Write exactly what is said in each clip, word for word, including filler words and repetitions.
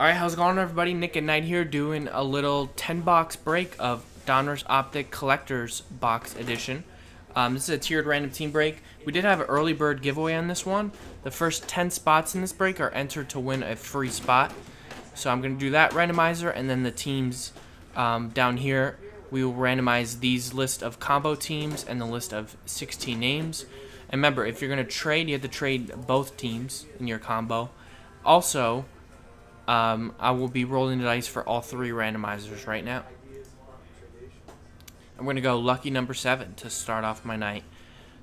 Alright, how's it going, everybody? Nick at Night here doing a little ten box break of Donruss Optic Collector's Box Edition. Um, this is a tiered random team break. We did have an early bird giveaway on this one. The first ten spots in this break are entered to win a free spot. So I'm going to do that randomizer, and then the teams um, down here, we will randomize these list of combo teams and the list of sixteen names. And remember, if you're going to trade, you have to trade both teams in your combo. Also, Um, I will be rolling the dice for all three randomizers right now. I'm going to go lucky number seven to start off my night.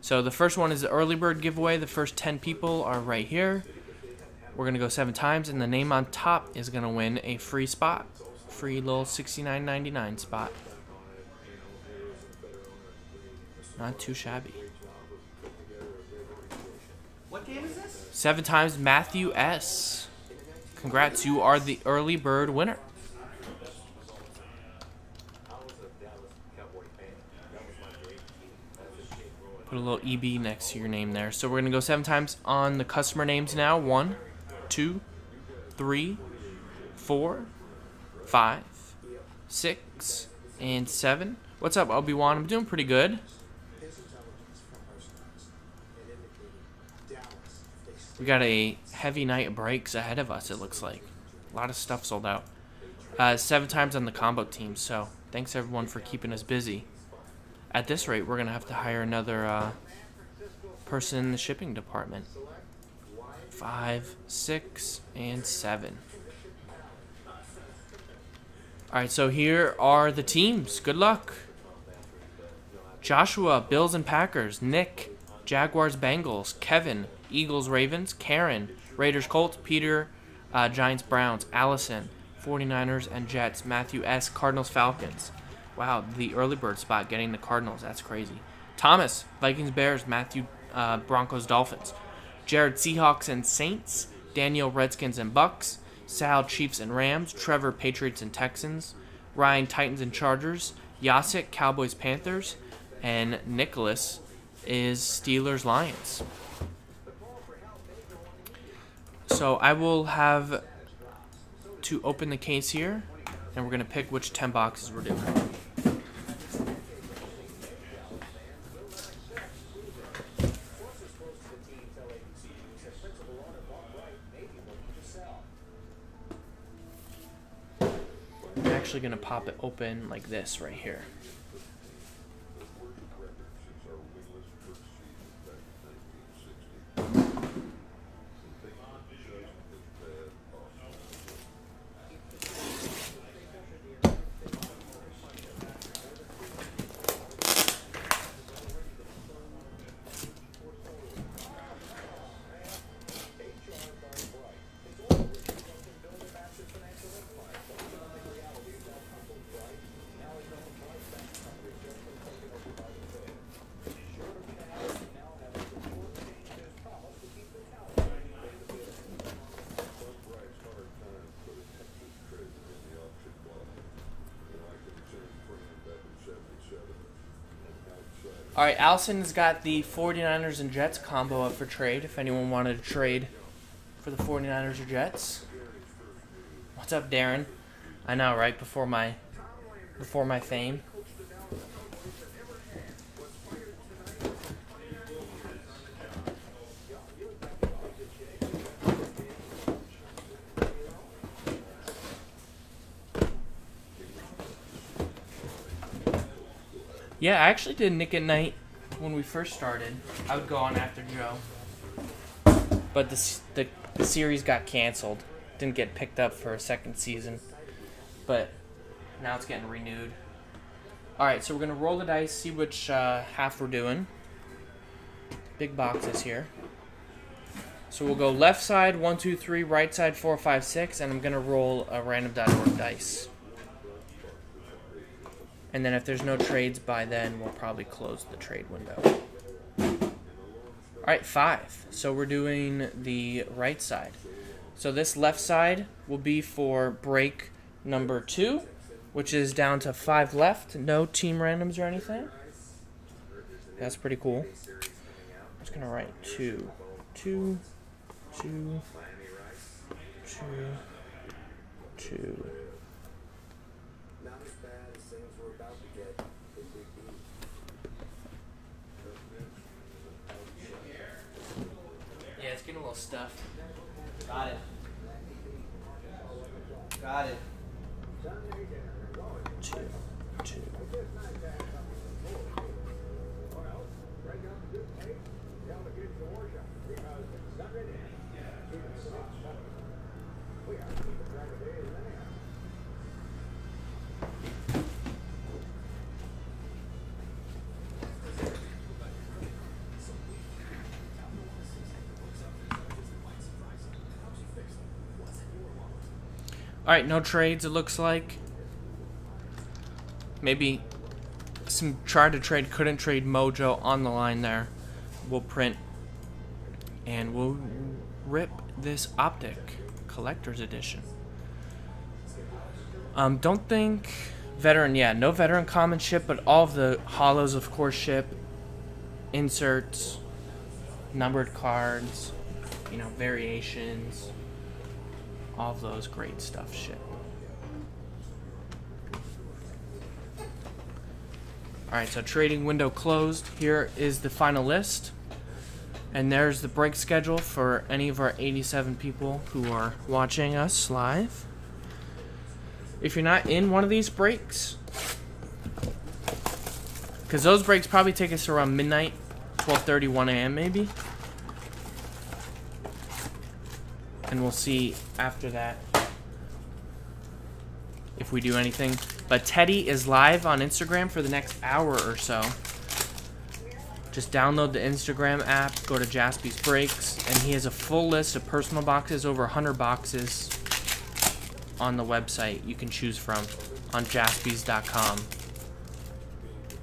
So the first one is the early bird giveaway. The first ten people are right here. We're going to go seven times, and the name on top is going to win a free spot. Free little sixty-nine ninety-nine spot. Not too shabby. What game is this? Seven times, Matthew S. Congrats, you are the early bird winner. Put a little E B next to your name there. So we're going to go seven times on the customer names now. One, two, three, four, five, six, and seven. What's up, Obi-Wan? I'm doing pretty good. We got a heavy night of breaks ahead of us, it looks like. A lot of stuff sold out. Uh, seven times on the combo team, so thanks everyone for keeping us busy. At this rate, we're going to have to hire another uh, person in the shipping department. Five, six, and seven. Alright, so here are the teams. Good luck. Joshua, Bills and Packers. Nick, Jaguars, Bengals. Kevin, Eagles, Ravens. Karen, Raiders, Colts. Peter, uh, Giants, Browns. Allison, forty-niners and Jets. Matthew S., Cardinals, Falcons. Wow, the early bird spot getting the Cardinals. That's crazy. Thomas, Vikings, Bears. Matthew, uh, Broncos, Dolphins. Jared, Seahawks and Saints. Daniel, Redskins and Bucks. Sal, Chiefs and Rams. Trevor, Patriots and Texans. Ryan, Titans and Chargers. Yasik, Cowboys, Panthers. And Nicholas is Steelers, Lions. So I will have to open the case here, and we're going to pick which ten boxes we're doing. I'm actually going to pop it open like this right here. All right, Allison has got the forty-niners and Jets combo up for trade, if anyone wanted to trade for the forty-niners or Jets. What's up, Darren? I know, right? Before my before my fame. Yeah, I actually did Nick at Night when we first started. I would go on after Joe. But the, the, the series got canceled. Didn't get picked up for a second season. But now it's getting renewed. Alright, so we're going to roll the dice, see which uh, half we're doing. Big boxes here. So we'll go left side, one, two, three, right side, four, five, six, and I'm going to roll a random dot org dice. And then if there's no trades by then, we'll probably close the trade window. Alright, five. So we're doing the right side. So this left side will be for break number two, which is down to five left. No team randoms or anything. That's pretty cool. I'm just going to write two, two, two, two, two. Not as bad as things we're about to get. Yeah, it's getting a little stuffed. Got it. Got it. Two, two. All right, no trades, it looks like. Maybe some tried to trade, couldn't trade mojo on the line there. We'll print and we'll rip this Optic Collector's Edition. Um, don't think veteran, yeah, no veteran common ship, but all of the hollows, of course, ship, inserts, numbered cards, you know, variations. All of those great stuff ship. Alright, so trading window closed. Here is the final list. And there's the break schedule for any of our eighty-seven people who are watching us live. If you're not in one of these breaks, because those breaks probably take us around midnight, twelve thirty, one A M maybe. And we'll see after that if we do anything. But Teddy is live on Instagram for the next hour or so. Just download the Instagram app, go to Jaspy's Breaks, and he has a full list of personal boxes, over one hundred boxes on the website you can choose from on Jaspys dot com.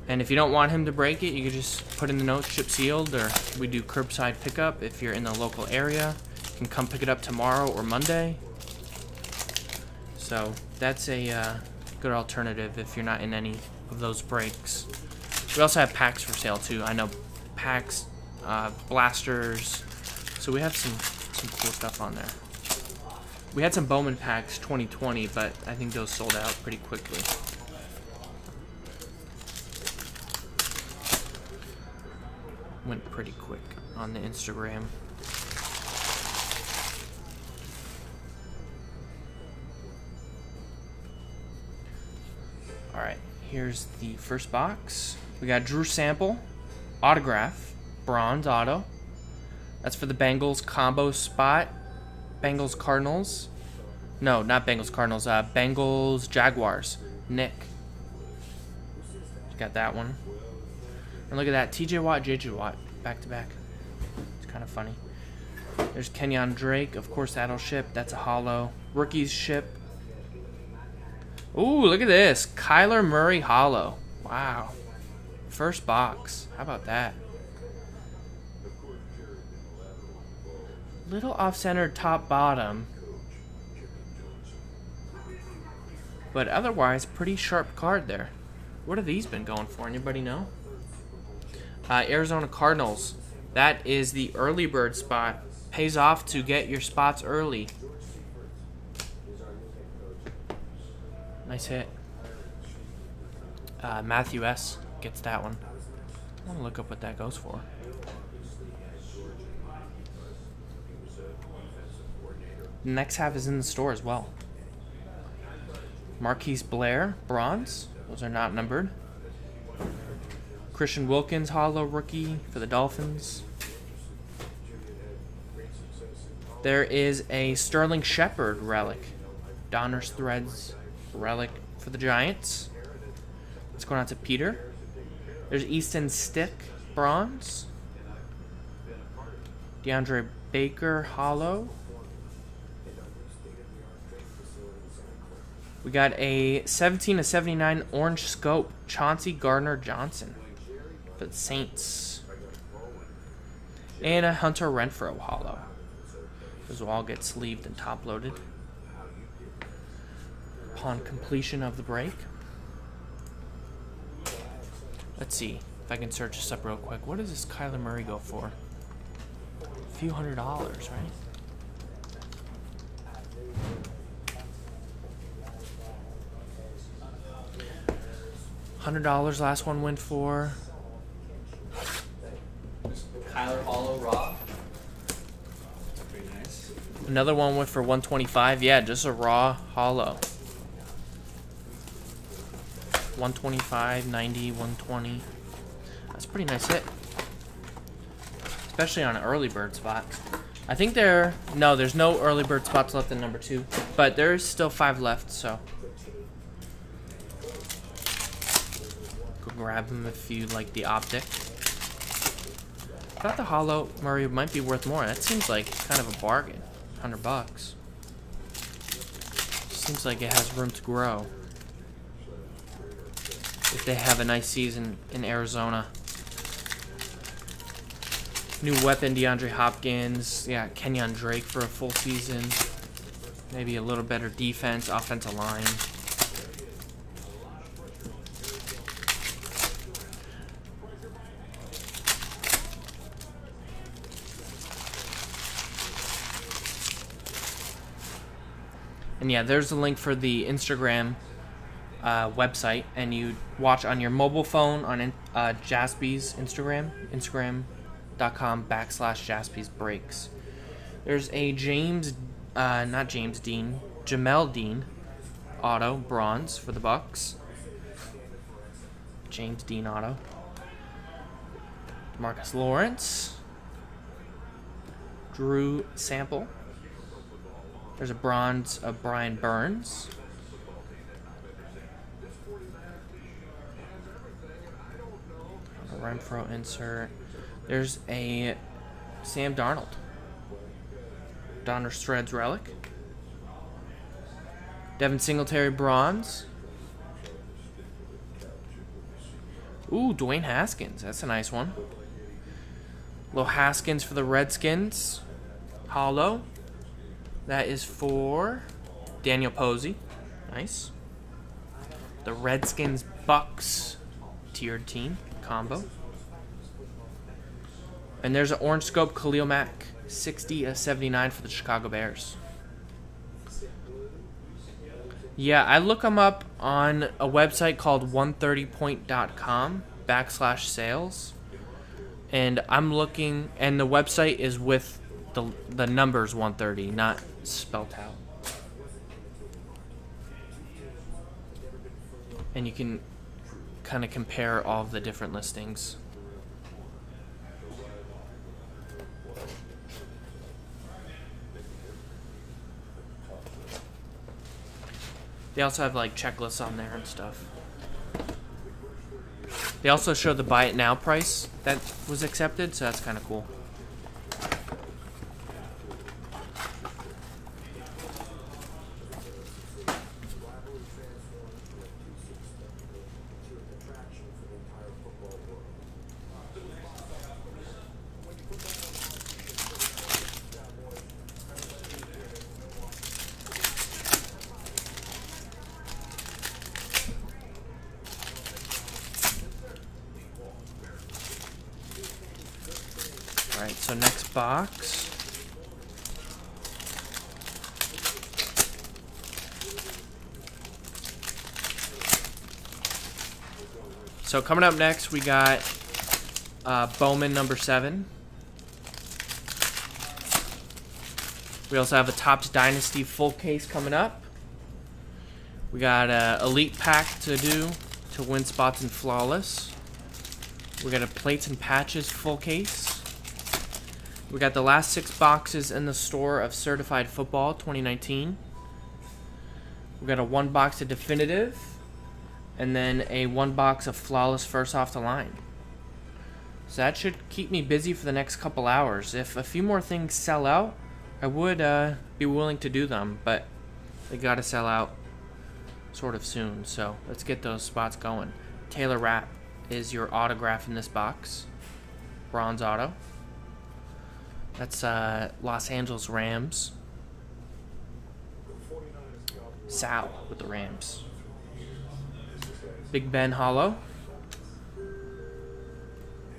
And if you don't want him to break it, you can just put in the notes, ship sealed, or we do curbside pickup if you're in the local area. Can come pick it up tomorrow or Monday. So that's a uh, good alternative if you're not in any of those breaks. We also have packs for sale too. I know packs, uh, blasters. So we have some some cool stuff on there. We had some Bowman packs twenty twenty, but I think those sold out pretty quickly. Went pretty quick on the Instagram. Alright, here's the first box. We got Drew Sample, autograph, bronze auto. That's for the Bengals combo spot. Bengals Cardinals. No, not Bengals Cardinals. Uh, Bengals Jaguars. Nick. Got that one. And look at that. T J Watt, J J Watt. Back to back. It's kind of funny. There's Kenyon Drake. Of course, that'll ship. That's a hollow. Rookies ship. Ooh, look at this. Kyler Murray hollow. Wow. First box. How about that? Little off-center top-bottom. But otherwise, pretty sharp card there. What have these been going for? Anybody know? Uh, Arizona Cardinals. That is the early bird spot. Pays off to get your spots early. Nice hit. Uh, Matthew S. gets that one. I want to look up what that goes for. Next half is in the store as well. Marquise Blair, bronze. Those are not numbered. Christian Wilkins, hollow rookie for the Dolphins. There is a Sterling Shepard relic. Donruss Threads. Relic for the Giants. It's going out to Peter. There's Easton Stick, bronze. DeAndre Baker, hollow. We got a seventeen of seventy-nine orange scope, Chauncey Gardner Johnson for the Saints. And a Hunter Renfrow hollow. Those will all get sleeved and top loaded upon completion of the break. Let's see if I can search this up real quick. What does this Kyler Murray go for? A few hundred dollars, right? one hundred dollars, last one went for. Kyler Hollow Rock. Pretty nice. Another one went for one twenty-five. Yeah, just a raw hollow. one twenty-five, ninety, one twenty. That's a pretty nice hit. Especially on an early bird spot. I think there... No, there's no early bird spots left in number two. But there's still five left, so... Go grab them if you like the optic. I thought the hollow Murray might be worth more. That seems like kind of a bargain. one hundred bucks. Seems like it has room to grow. If they have a nice season in Arizona. New weapon, DeAndre Hopkins. Yeah, Kenyon Drake for a full season. Maybe a little better defense, offensive line. And yeah, there's a link for the Instagram Uh, website, and you watch on your mobile phone on in, uh, Jaspy's Instagram, Instagram.com backslash Jaspy's Breaks. There's a James, uh, not James Dean, Jamel Dean auto, bronze for the Bucks. James Dean auto. Marcus Lawrence. Drew Sample. There's a bronze of Brian Burns. Renfro insert. There's a Sam Darnold. Donruss Threads relic. Devin Singletary bronze. Ooh, Dwayne Haskins. That's a nice one. Little Haskins for the Redskins. Hollow. That is for Daniel Posey. Nice. The Redskins Bucks tiered team combo. And there's an orange scope Khalil Mack, sixty of seventy-nine for the Chicago Bears. Yeah, I look them up on a website called one thirty point dot com backslash sales, and I'm looking, and the website is with the the numbers one thirty, not spelt out. And you can kind of compare all of the different listings. They also have like checklists on there and stuff. They also show the buy it now price that was accepted, so that's kind of cool. Alright, so next box. So coming up next, we got uh, Bowman number seven. We also have a Topps Dynasty full case coming up. We got an Elite pack to do to win spots in Flawless. We got a Plates and Patches full case. We got the last six boxes in the store of Certified Football twenty nineteen. We got a one box of Definitive, and then a one box of Flawless first off the line. So that should keep me busy for the next couple hours. If a few more things sell out, I would uh, be willing to do them, but they gotta sell out sort of soon. So let's get those spots going. Taylor Rapp is your autograph in this box, bronze auto. That's uh, Los Angeles Rams. Sal with the Rams. Big Ben hollow.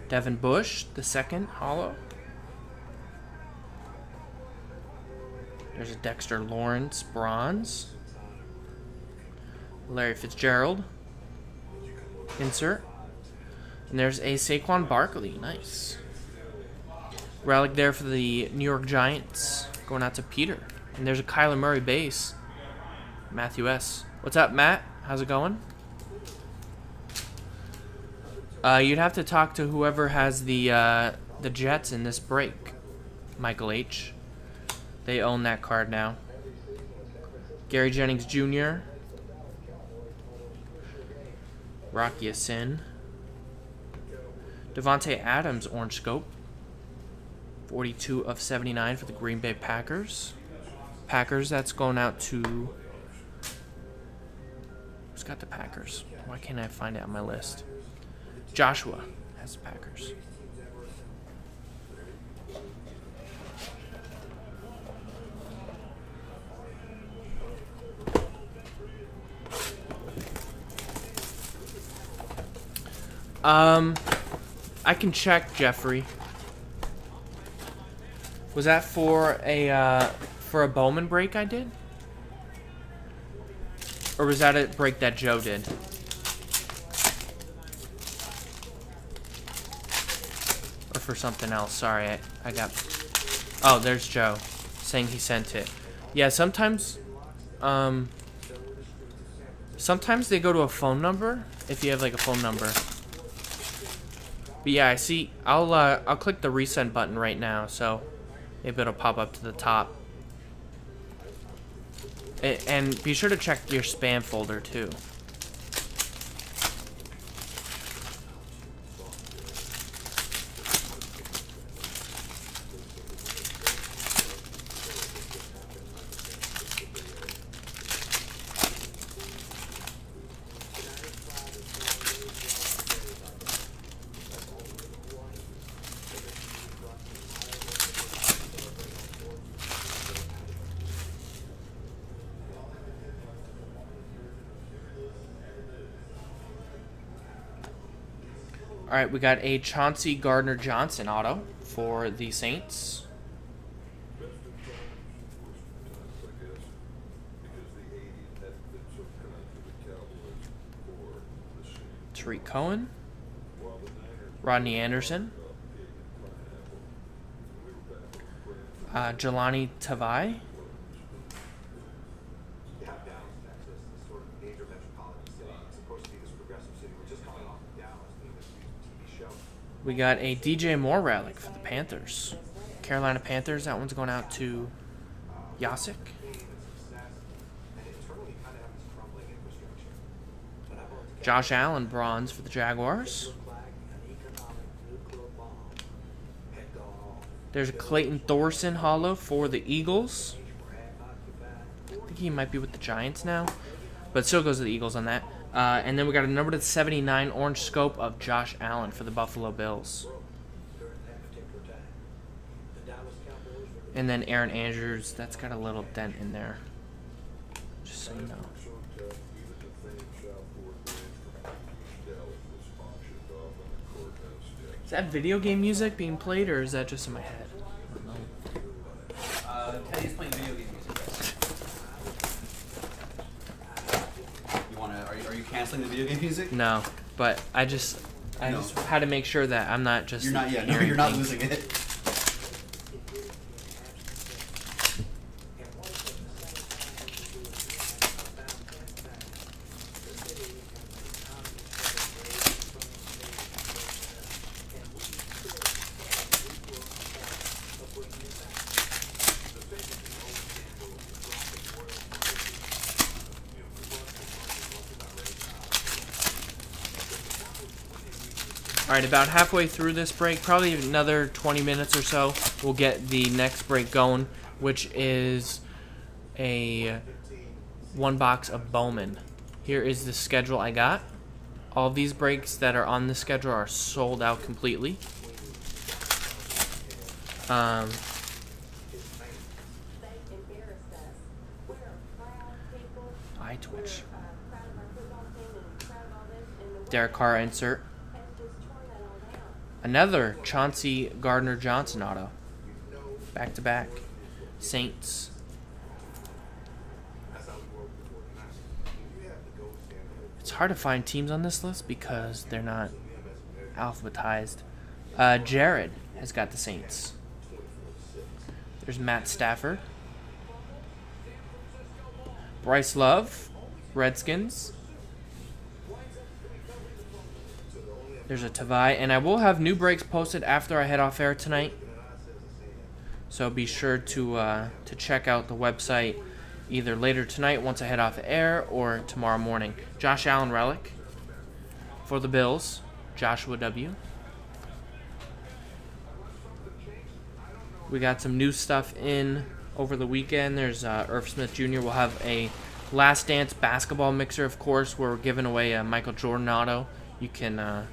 Devin Bush, the second hollow. There's a Dexter Lawrence bronze. Larry Fitzgerald. insert. And there's a Saquon Barkley. Nice. Relic there for the New York Giants. Going out to Peter. And there's a Kyler Murray base. Matthew S. What's up, Matt? How's it going? Uh, you'd have to talk to whoever has the uh, the Jets in this break. Michael H. They own that card now. Gary Jennings Junior Rocky Sin. Devontae Adams, Orange Scope. forty-two of seventy-nine for the Green Bay Packers. Packers, that's going out to... Who's got the Packers? Why can't I find it on my list? Joshua has the Packers. Um, I can check, Jeffrey. Was that for a uh, for a Bowman break I did, or was that a break that Joe did? Or for something else? Sorry, I, I got. Oh, there's Joe saying he sent it. Yeah, sometimes, um, sometimes they go to a phone number if you have like a phone number. But yeah, I see. I'll uh, I'll click the resend button right now, so maybe it'll pop up to the top. It, and be sure to check your spam folder too. All right, we got a Chauncey Gardner-Johnson auto for the Saints. Tariq Cohen. Rodney Anderson. Uh, Jelani Tavai. We got a D J Moore relic for the Panthers. Carolina Panthers, that one's going out to Yasik. Josh Allen, bronze for the Jaguars. There's a Clayton Thorson hollow for the Eagles. I think he might be with the Giants now, but still goes to the Eagles on that. Uh, and then we got a number to seventy-nine orange scope of Josh Allen for the Buffalo Bills. And then Aaron Andrews, that's got a little dent in there. Just so you know. Is that video game music being played, or is that just in my head? I don't know. Uh, Teddy's playing video game music. Are you canceling the video game music? No, but I just I no. just had to make sure that I'm not just. You're not yeah. No, you're not things. losing it. All right, about halfway through this break, probably another twenty minutes or so, we'll get the next break going, which is a one box of Bowman. Here is the schedule I got. All these breaks that are on the schedule are sold out completely. Um, I twitch. Derek Carr insert. Another Chauncey Gardner-Johnson auto. Back-to-back. Saints. It's hard to find teams on this list because they're not alphabetized. Uh, Jared has got the Saints. There's Matt Stafford. Bryce Love, Redskins. There's a Tavai, and I will have new breaks posted after I head off air tonight. So be sure to uh, to check out the website either later tonight once I head off air or tomorrow morning. Josh Allen Relic for the Bills, Joshua W. We got some new stuff in over the weekend. There's uh, Irv Smith Junior We'll have a Last Dance basketball mixer, of course, where we're giving away a Michael Jordan auto. You can, uh,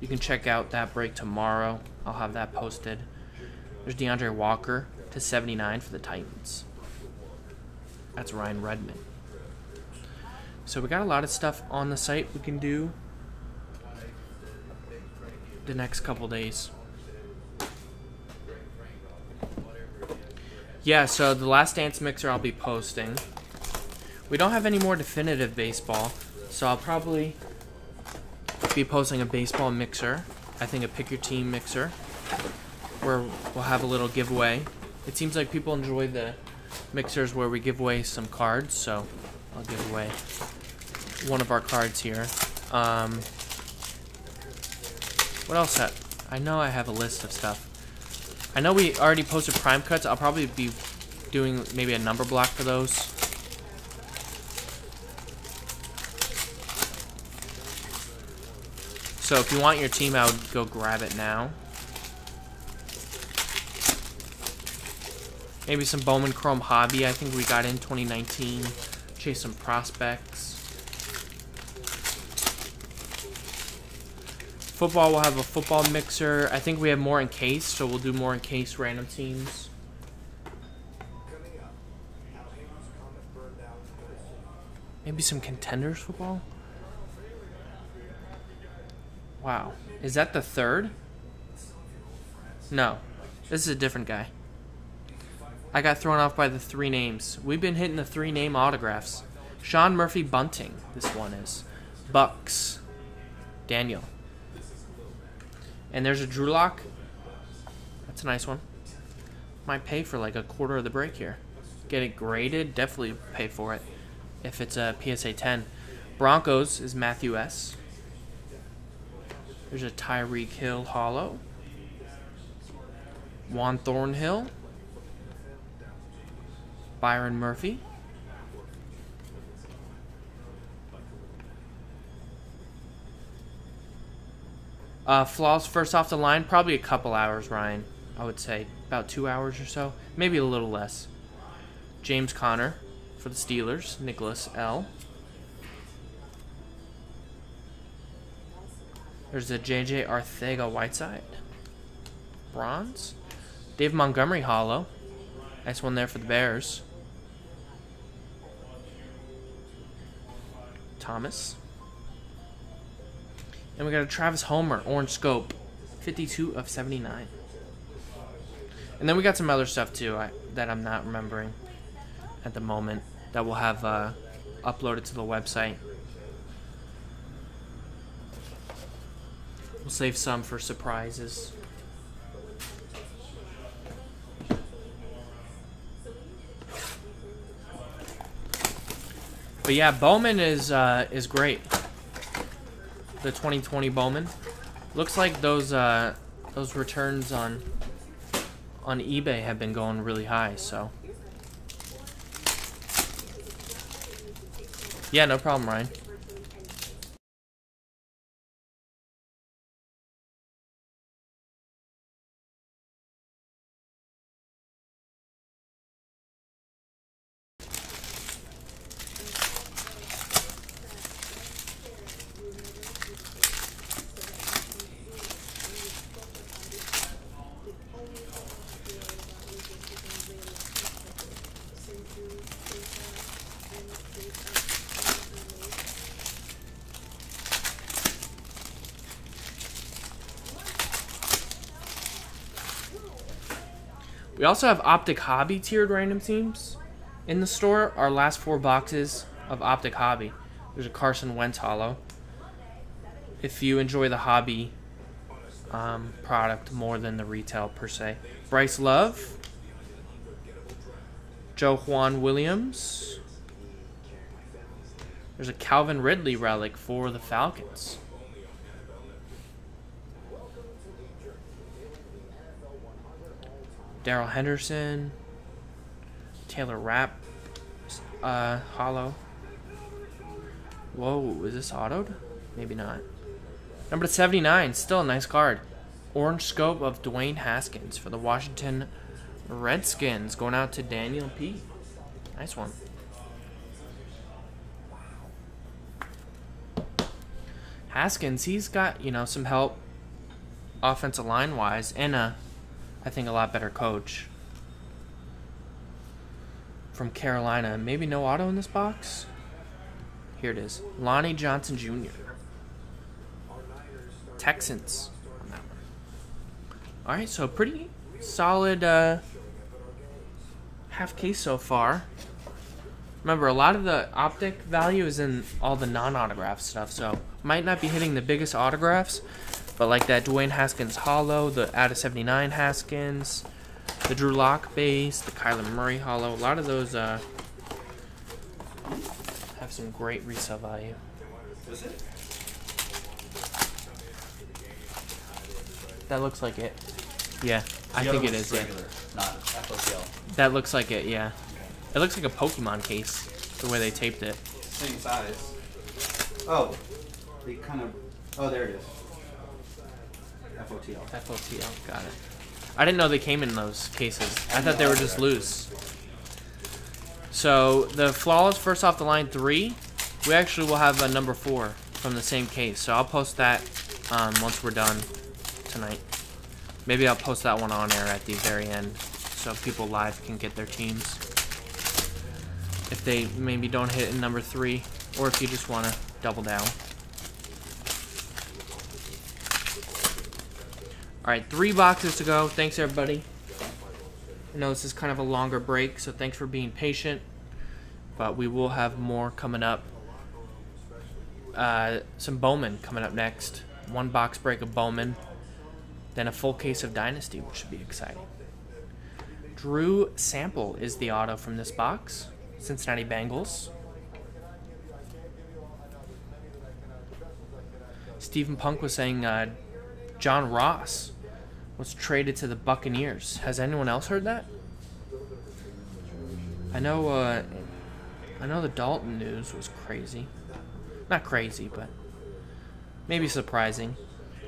you can check out that break tomorrow. I'll have that posted. There's DeAndre Walker to seventy-nine for the Titans. That's Ryan Redmond. So we got a lot of stuff on the site we can do the next couple days. Yeah, so the Last Dance mixer I'll be posting. We don't have any more definitive baseball, so I'll probably be posting a baseball mixer. I think a pick your team mixer where we'll have a little giveaway. It seems like people enjoy the mixers where we give away some cards, so I'll give away one of our cards here. Um, what else? I, I know I have a list of stuff. I know we already posted Prime Cuts. I'll probably be doing maybe a number block for those. So if you want your team, I would go grab it now. Maybe some Bowman Chrome Hobby. I think we got in twenty nineteen. Chase some prospects. Football, we'll have a football mixer. I think we have more Encased, so we'll do more Encased random teams. Maybe some Contenders football? Wow. Is that the third? No. This is a different guy. I got thrown off by the three names. We've been hitting the three name autographs. Sean Murphy Bunting, this one is. Bucks. Daniel. And there's a Drew Lock. That's a nice one. Might pay for like a quarter of the break here. Get it graded. Definitely pay for it if it's a P S A ten. Broncos is Matthew S. There's a Tyreek Hill hollow. Juan Thornhill. Byron Murphy. Uh, Flawless first off the line, probably a couple hours, Ryan. I would say about two hours or so, maybe a little less. James Conner for the Steelers, Nicholas L. There's a J J Arcega Whiteside, bronze. Dave Montgomery hollow, nice one there for the Bears. Thomas. And we got a Travis Homer, Orange Scope, fifty-two of seventy-nine. And then we got some other stuff, too, I, that I'm not remembering at the moment that we'll have uh, uploaded to the website. We'll save some for surprises. But, yeah, Bowman is, uh, is great. The twenty twenty Bowman. Looks like those uh, those returns on on eBay have been going really high. So yeah, no problem, Ryan. We also have Optic Hobby tiered random teams in the store. Our last four boxes of Optic Hobby. There's a Carson Wentz hollow. If you enjoy the hobby um, product more than the retail per se. Bryce Love. Joe Juan Williams. There's a Calvin Ridley relic for the Falcons. Darrell Henderson. Taylor Rapp. Uh, hollow. Whoa, is this autoed? Maybe not. Number seventy-nine, still a nice card. Orange scope of Dwayne Haskins for the Washington Redskins. Going out to Daniel P. Nice one. Haskins, he's got, you know, some help offensive line-wise and, a, I think, a lot better coach from Carolina. Maybe no auto in this box? Here it is. Lonnie Johnson Junior Texans on that one. All right, so pretty solid uh, half case so far. Remember, a lot of the optic value is in all the non-autograph stuff, so might not be hitting the biggest autographs, but like that Dwayne Haskins hollow, the out of seventy-nine Haskins, the Drew Lock base, the Kyler Murray hollow. A lot of those uh, have some great resale value. That looks like it. Yeah, I think it is. Regular, yeah. Not F O T L. That looks like it, yeah. It looks like a Pokemon case, the way they taped it. Same size. Oh, they kind of... Oh, there it is. F O T L. F O T L, got it. I didn't know they came in those cases. I thought they were just loose. So, the Flawless first off the line three, we actually will have a number four from the same case. So I'll post that um, once we're done tonight. Maybe I'll post that one on air at the very end so people live can get their teams. If they maybe don't hit in number three, or if you just want to double down. All right, three boxes to go. Thanks, everybody. I know this is kind of a longer break, so thanks for being patient. But we will have more coming up. Uh, some Bowman coming up next. One box break of Bowman. Then a full case of Dynasty, which should be exciting. Drew Sample is the auto from this box. Cincinnati Bengals. Stephen Punk was saying uh, John Ross was traded to the Buccaneers. Has anyone else heard that? I know. Uh, I know the Dalton news was crazy. Not crazy, but maybe surprising.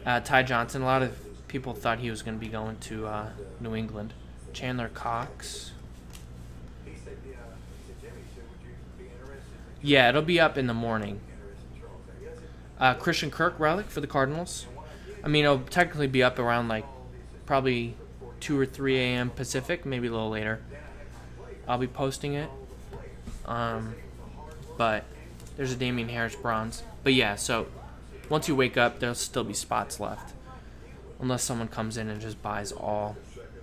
Uh, Ty Johnson. A lot of people thought he was going to be going to uh, New England. Chandler Cox. Yeah, it'll be up in the morning. Uh, Christian Kirk relic for the Cardinals. I mean, it'll technically be up around like probably two or three A M Pacific, maybe a little later. I'll be posting it. Um, but there's a Damian Harris bronze. But yeah, so once you wake up, there'll still be spots left. Unless someone comes in and just buys all,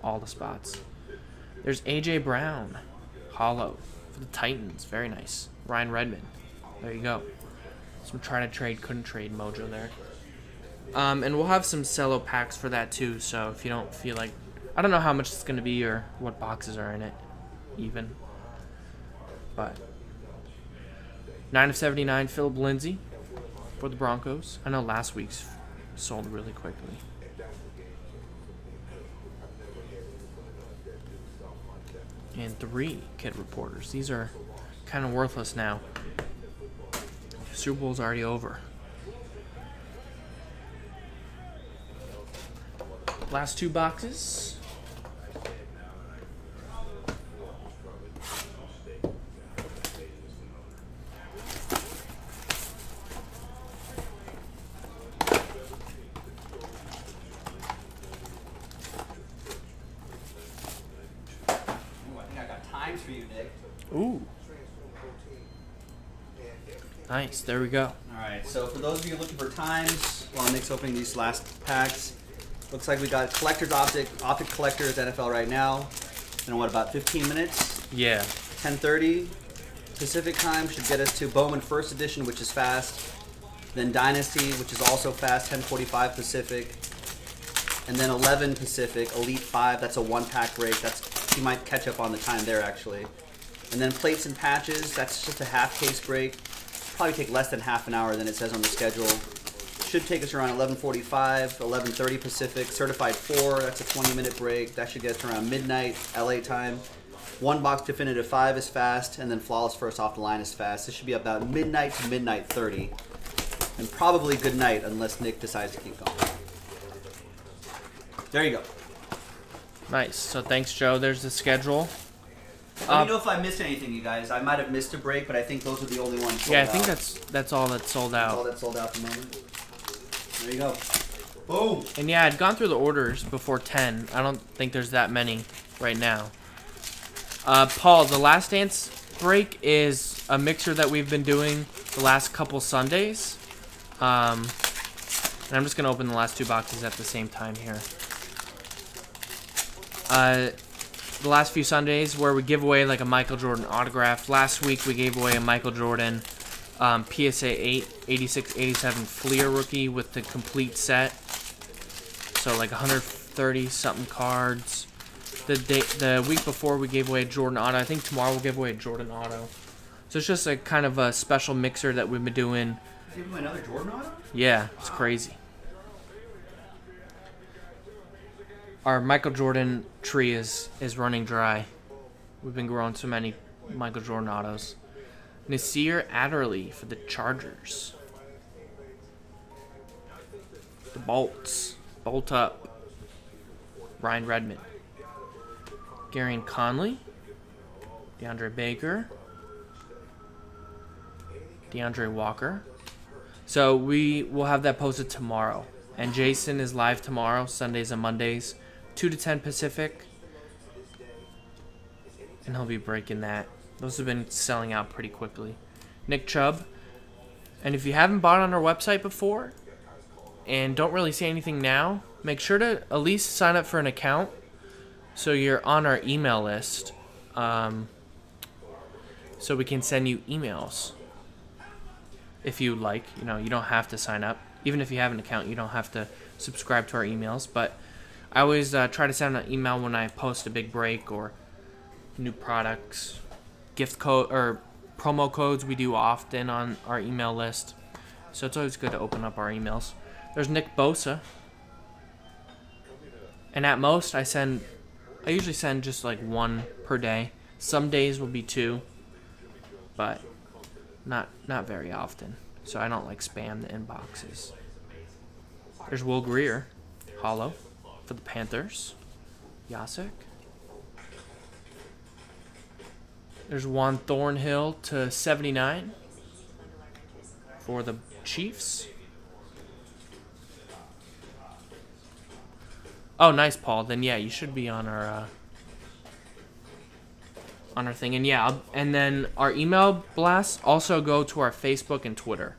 all the spots. There's A J Brown, hollow for the Titans. Very nice. Ryan Redmond. There you go. Some trying to trade, couldn't trade mojo there. Um, and we'll have some cello packs for that too, so if you don't feel like... I don't know how much it's going to be or what boxes are in it, even. But... nine of seventy-nine, Philip Lindsay for the Broncos. I know last week's sold really quickly. And three Kid Reporters. These are... kind of worthless now. Super Bowl's already over. Last two boxes. Nice, there we go. Alright, so for those of you looking for times while Nick's opening these last packs, looks like we got Collector's Optic, Optic Collector's N F L right now. In what, about fifteen minutes? Yeah. ten thirty. Pacific time should get us to Bowman First Edition, which is fast. Then Dynasty, which is also fast, ten forty-five Pacific. And then eleven Pacific, Elite five. That's a one-pack break. That's, he might catch up on the time there, actually. And then Plates and Patches, that's just a half-case break. Probably take less than half an hour than it says on the schedule. Should take us around eleven forty-five, eleven thirty Pacific. Certified four, that's a twenty-minute break. That should get us around midnight, L A time. One box Definitive five is fast, and then Flawless first off the line is fast. This should be about midnight to midnight thirty. And probably good night, unless Nick decides to keep going. There you go. Nice. So thanks, Joe. There's the schedule. Let uh, me know if I missed anything, you guys. I might have missed a break, but I think those are the only ones sold Yeah, I out. think that's that's all that's sold out. That's all that's sold out at the moment. There you go. Boom. And yeah, I'd gone through the orders before ten. I don't think there's that many right now. Uh, Paul, the Last Dance break is a mixer that we've been doing the last couple Sundays. Um, and I'm just going to open the last two boxes at the same time here. Uh, the last few Sundays where we give away like a Michael Jordan autograph. Last week we gave away a Michael Jordan um, P S A eight, eighty-six eighty-seven Fleer rookie with the complete set. So like one hundred thirty something cards. The day, the week before we gave away a Jordan Auto. I think tomorrow we'll give away a Jordan Auto. So it's just a kind of a special mixer that we've been doing. Give him another Jordan Auto? Yeah, it's crazy. Our Michael Jordan tree is, is running dry. We've been growing so many Michael Jordan Autos. Nasir Adderley for the Chargers. The Bolts. Bolt up. Ryan Redmond. Garin Conley. DeAndre Baker. DeAndre Walker. So we will have that posted tomorrow. And Jason is live tomorrow, Sundays and Mondays, two to ten Pacific. And he'll be breaking that. Those have been selling out pretty quickly. Nick Chubb. And if you haven't bought on our website before and don't really see anything now, make sure to at least sign up for an account so you're on our email list, um, so we can send you emails. If you like, you know, you don't have to sign up. Even if you have an account, you don't have to subscribe to our emails. But I always uh, try to send an email when I post a big break or new products, gift code or promo codes we do often on our email list. So it's always good to open up our emails. There's Nick Bosa. And at most, I send, I usually send just like one per day. Some days will be two, but Not not very often, so I don't like spam the inboxes. There's Will Greer, hollow, for the Panthers. Jasek. There's Juan Thornhill to seventy-nine for the Chiefs. Oh, nice, Paul. Then yeah, you should be on our uh, on our thing. And yeah, I'll, and then our email blasts also go to our Facebook and Twitter.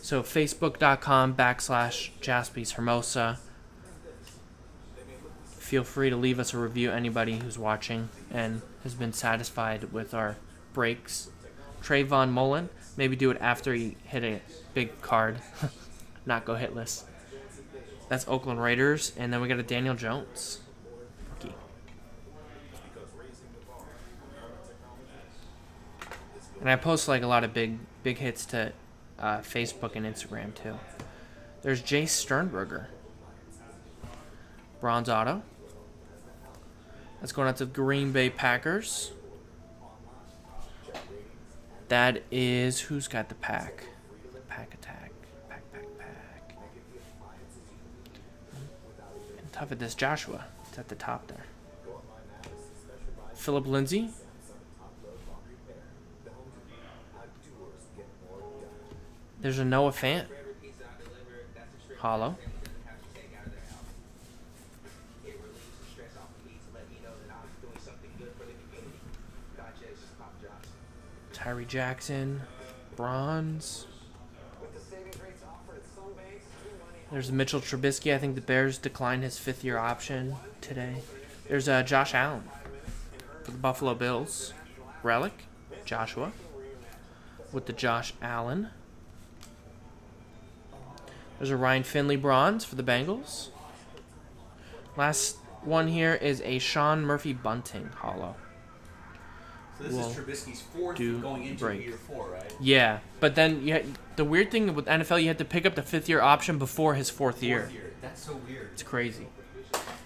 So facebook.com backslash Jaspy's Hermosa. Feel free to leave us a review, anybody who's watching and has been satisfied with our breaks. Trayvon Mullen, maybe do it after he hit a big card. Not go hitless. That's Oakland Raiders. And then we got a Daniel Jones. And I post like a lot of big big hits to uh, Facebook and Instagram too. There's Jay Sternberger. Bronze auto. That's going out to the Green Bay Packers. That is, who's got the pack? The pack attack. Pack, pack, pack. And tough at this, Joshua. It's at the top there. Philip Lindsay. There's a Noah Fant. Hollow. Tyree Jackson. Bronze. There's Mitchell Trubisky. I think the Bears declined his fifth-year option today. There's uh, Josh Allen for the Buffalo Bills. Relic. Joshua with the Josh Allen. There's a Ryan Finley bronze for the Bengals. Last one here is a Sean Murphy Bunting hollow. So this we'll is Trubisky's fourth going into break. year four, right? Yeah, but then you had, the weird thing with N F L, you had to pick up the fifth-year option before his fourth, fourth year. year. That's so weird. It's crazy.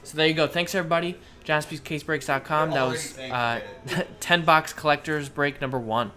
So there you go. Thanks, everybody. Jaspys Case Breaks dot com. That was uh, ten box collectors break number one.